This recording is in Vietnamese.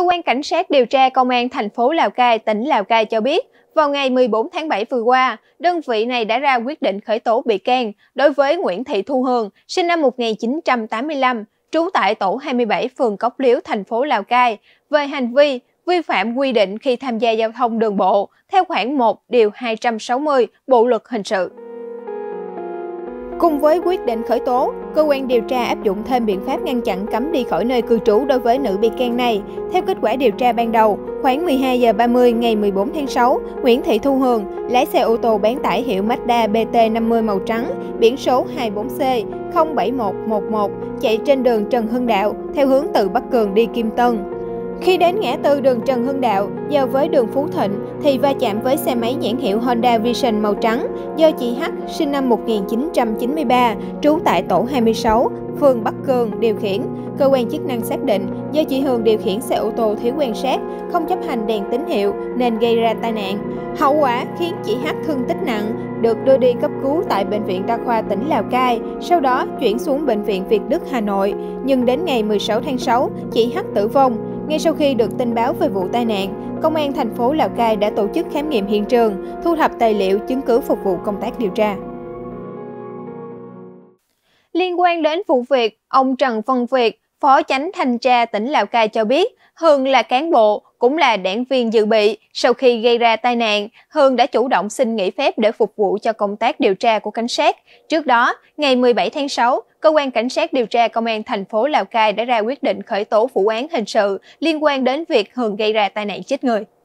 Cơ quan Cảnh sát điều tra Công an thành phố Lào Cai, tỉnh Lào Cai cho biết, vào ngày 14 tháng 7 vừa qua, đơn vị này đã ra quyết định khởi tố bị can đối với Nguyễn Thị Thu Hường, sinh năm 1985, trú tại tổ 27 phường Cốc Liếu, thành phố Lào Cai, về hành vi vi phạm quy định khi tham gia giao thông đường bộ theo khoản 1 điều 260 Bộ luật hình sự. Cùng với quyết định khởi tố, cơ quan điều tra áp dụng thêm biện pháp ngăn chặn cấm đi khỏi nơi cư trú đối với nữ bị can này. Theo kết quả điều tra ban đầu, khoảng 12 giờ 30 ngày 14 tháng 6, Nguyễn Thị Thu Hường, lái xe ô tô bán tải hiệu Mazda BT50 màu trắng, biển số 24C 07111 chạy trên đường Trần Hưng Đạo theo hướng từ Bắc Cường đi Kim Tân. Khi đến ngã tư đường Trần Hưng Đạo giao với đường Phú Thịnh thì va chạm với xe máy nhãn hiệu Honda Vision màu trắng do chị H, sinh năm 1993, trú tại tổ 26, phường Bắc Cường điều khiển. Cơ quan chức năng xác định do chị Hường điều khiển xe ô tô thiếu quan sát, không chấp hành đèn tín hiệu nên gây ra tai nạn. Hậu quả khiến chị H thương tích nặng, được đưa đi cấp cứu tại Bệnh viện Đa khoa tỉnh Lào Cai, sau đó chuyển xuống Bệnh viện Việt Đức Hà Nội. Nhưng đến ngày 16 tháng 6, chị H tử vong. Ngay sau khi được tin báo về vụ tai nạn, Công an thành phố Lào Cai đã tổ chức khám nghiệm hiện trường, thu thập tài liệu, chứng cứ phục vụ công tác điều tra. Liên quan đến vụ việc, ông Trần Phân Việt, Phó Chánh Thanh tra tỉnh Lào Cai cho biết, Hường là cán bộ, cũng là đảng viên dự bị. Sau khi gây ra tai nạn, Hường đã chủ động xin nghỉ phép để phục vụ cho công tác điều tra của cảnh sát. Trước đó, ngày 17 tháng 6, Cơ quan Cảnh sát điều tra Công an thành phố Lào Cai đã ra quyết định khởi tố vụ án hình sự liên quan đến việc Hường gây ra tai nạn chết người.